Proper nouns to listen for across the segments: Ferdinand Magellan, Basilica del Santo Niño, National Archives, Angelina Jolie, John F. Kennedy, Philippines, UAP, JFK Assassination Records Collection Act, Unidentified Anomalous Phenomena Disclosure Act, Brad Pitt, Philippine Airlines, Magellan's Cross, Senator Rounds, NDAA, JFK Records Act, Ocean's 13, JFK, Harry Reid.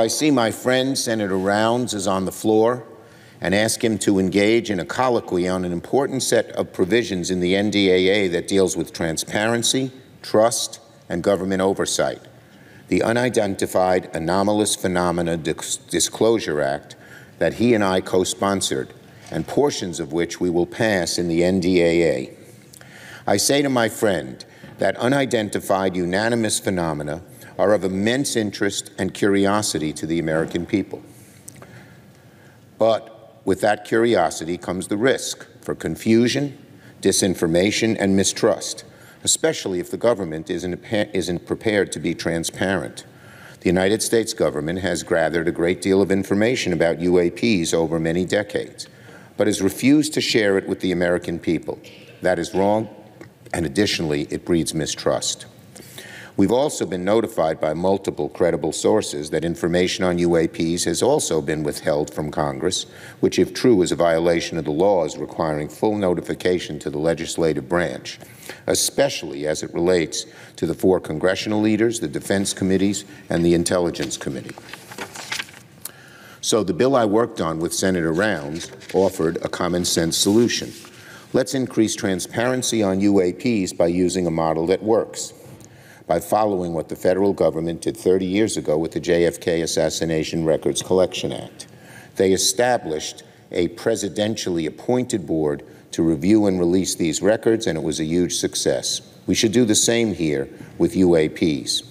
I see my friend Senator Rounds is on the floor and ask him to engage in a colloquy on an important set of provisions in the NDAA that deals with transparency, trust, and government oversight. The Unidentified Anomalous Phenomena Disclosure Act that he and I co-sponsored, and portions of which we will pass in the NDAA. I say to my friend that unidentified unanimous phenomena are of immense interest and curiosity to the American people. But with that curiosity comes the risk for confusion, disinformation, and mistrust, especially if the government isn't prepared to be transparent. The United States government has gathered a great deal of information about UAPs over many decades, but has refused to share it with the American people. That is wrong, and additionally, it breeds mistrust. We've also been notified by multiple credible sources that information on UAPs has also been withheld from Congress, which, if true, is a violation of the laws requiring full notification to the legislative branch, especially as it relates to the four congressional leaders, the defense committees, and the intelligence committee. So the bill I worked on with Senator Rounds offered a common sense solution. Let's increase transparency on UAPs by using a model that works, by following what the federal government did 30 years ago with the JFK Assassination Records Collection Act. They established a presidentially appointed board to review and release these records, and it was a huge success. We should do the same here with UAPs.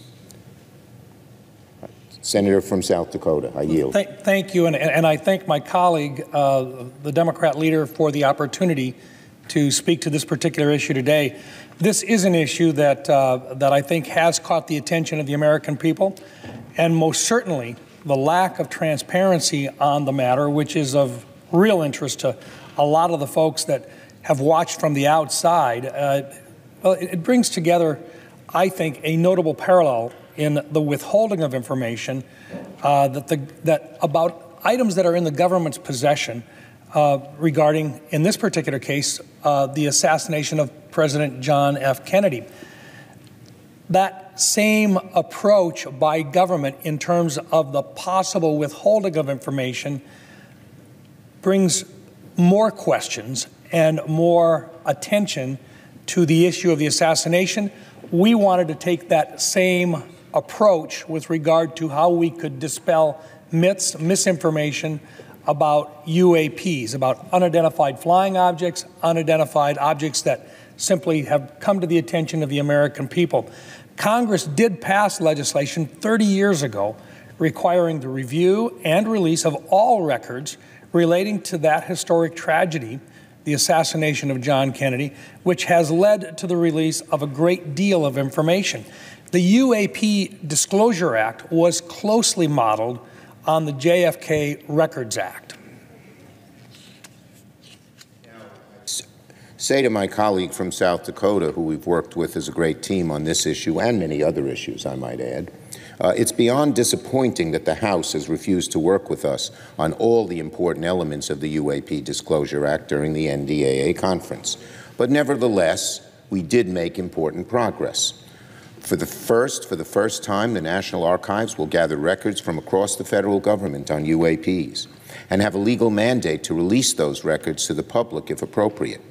Senator from South Dakota, I yield. Thank you, and I thank my colleague, the Democrat leader, for the opportunity to speak to this particular issue today. This is an issue that, I think has caught the attention of the American people, and most certainly the lack of transparency on the matter, which is of real interest to a lot of the folks that have watched from the outside. Well, it brings together, I think, a notable parallel in the withholding of information about items that are in the government's possession regarding, in this particular case, the assassination of President John F. Kennedy. That same approach by government in terms of the possible withholding of information brings more questions and more attention to the issue of the assassination. We wanted to take that same approach with regard to how we could dispel myths, misinformation about UAPs, about unidentified flying objects, unidentified objects that simply have come to the attention of the American people. Congress did pass legislation 30 years ago requiring the review and release of all records relating to that historic tragedy, the assassination of John Kennedy, which has led to the release of a great deal of information. The UAP Disclosure Act was closely modeled on the JFK Records Act. Say to my colleague from South Dakota, who we've worked with as a great team on this issue and many other issues, I might add, it's beyond disappointing that the House has refused to work with us on all the important elements of the UAP Disclosure Act during the NDAA conference. But nevertheless, we did make important progress. For the first time, the National Archives will gather records from across the federal government on UAPs and have a legal mandate to release those records to the public if appropriate.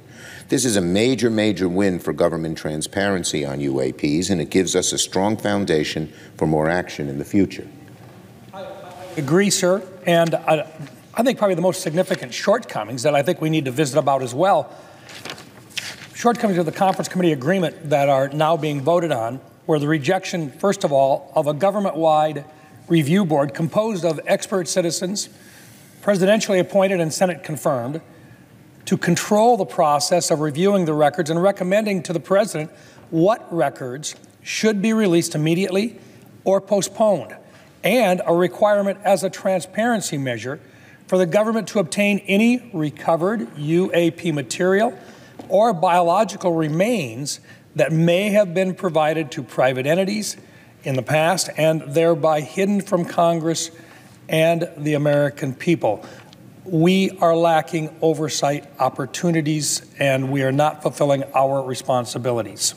This is a major, major win for government transparency on UAPs, and it gives us a strong foundation for more action in the future. I agree, sir, and I think probably the most significant shortcomings that I think we need to visit about as well, shortcomings of the conference committee agreement that are now being voted on, were the rejection, first of all, of a government-wide review board composed of expert citizens, presidentially appointed and Senate confirmed, to control the process of reviewing the records and recommending to the president what records should be released immediately or postponed, and a requirement as a transparency measure for the government to obtain any recovered UAP material or biological remains that may have been provided to private entities in the past and thereby hidden from Congress and the American people. We are lacking oversight opportunities, and we are not fulfilling our responsibilities.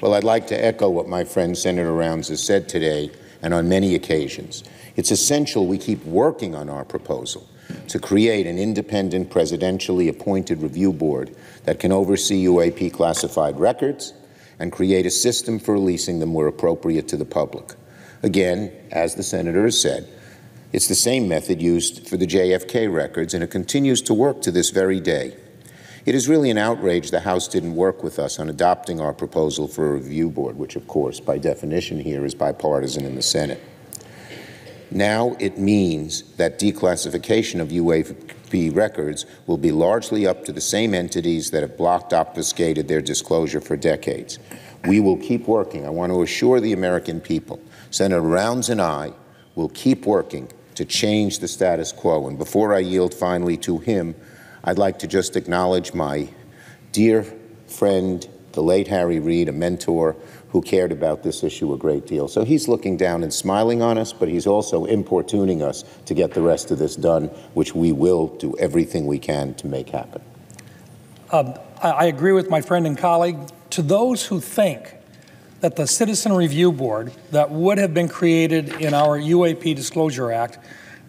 Well, I'd like to echo what my friend Senator Rounds has said today and on many occasions. It's essential we keep working on our proposal to create an independent, presidentially appointed review board that can oversee UAP classified records and create a system for releasing them where appropriate to the public. Again, as the Senator has said, it's the same method used for the JFK records, and it continues to work to this very day. It is really an outrage the House didn't work with us on adopting our proposal for a review board, which, of course, by definition here is bipartisan in the Senate. Now it means that declassification of UAP records will be largely up to the same entities that have blocked, obfuscated their disclosure for decades. We will keep working. I want to assure the American people, Senator Rounds and I will keep working to change the status quo. And before I yield finally to him, I'd like to just acknowledge my dear friend, the late Harry Reid, a mentor who cared about this issue a great deal. So he's looking down and smiling on us, but he's also importuning us to get the rest of this done, which we will do everything we can to make happen. I agree with my friend and colleague. To those who think that the Citizen Review Board that would have been created in our UAP Disclosure Act,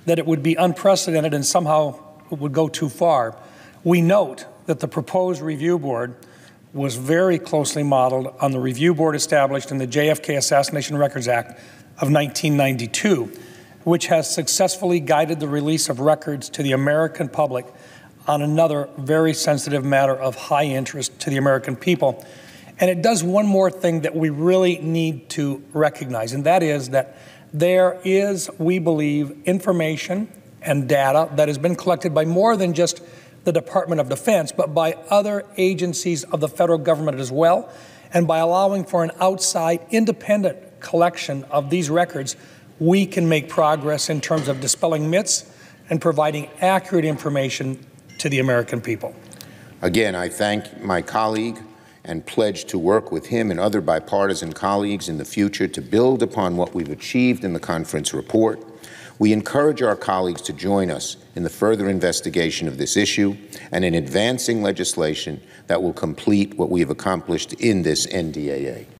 that it would be unprecedented and somehow it would go too far, we note that the proposed review board was very closely modeled on the review board established in the JFK Assassination Records Act of 1992, which has successfully guided the release of records to the American public on another very sensitive matter of high interest to the American people. And it does one more thing that we really need to recognize, and that is that there is, we believe, information and data that has been collected by more than just the Department of Defense, but by other agencies of the federal government as well. And by allowing for an outside, independent collection of these records, we can make progress in terms of dispelling myths and providing accurate information to the American people. Again, I thank my colleague and pledge to work with him and other bipartisan colleagues in the future to build upon what we've achieved in the conference report. We encourage our colleagues to join us in the further investigation of this issue and in advancing legislation that will complete what we have accomplished in this NDAA.